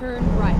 turn right.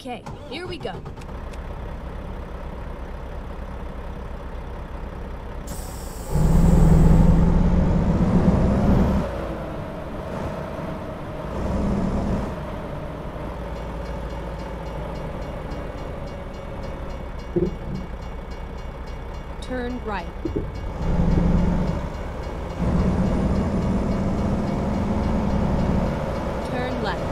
Okay, here we go. Turn right. Turn left.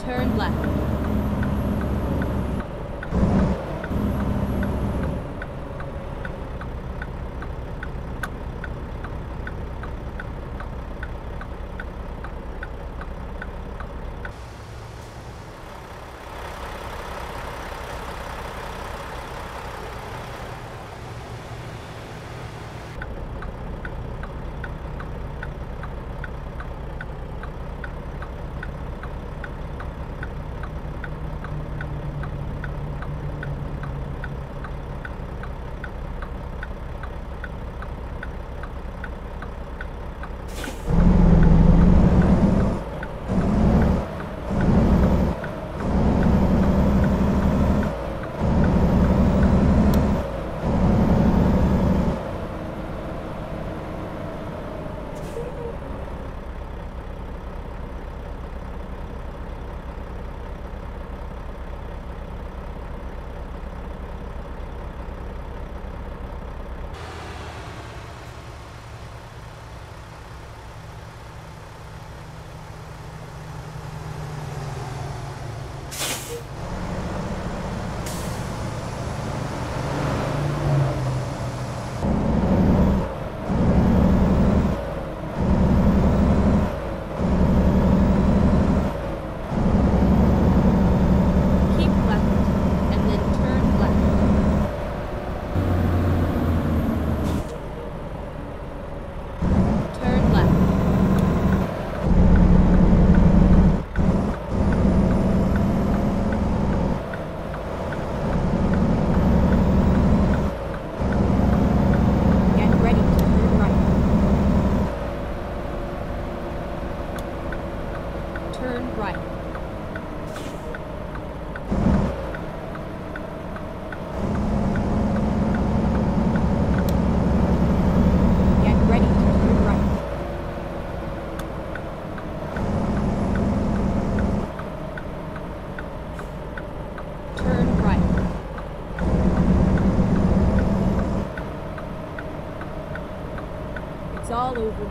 Turn right. all over me.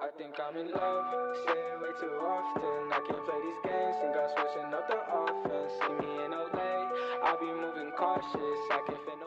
I think I'm in love, say it way too often. I can't play these games, think I'm switching up the offense. See me in LA, I be moving cautious, I can finish.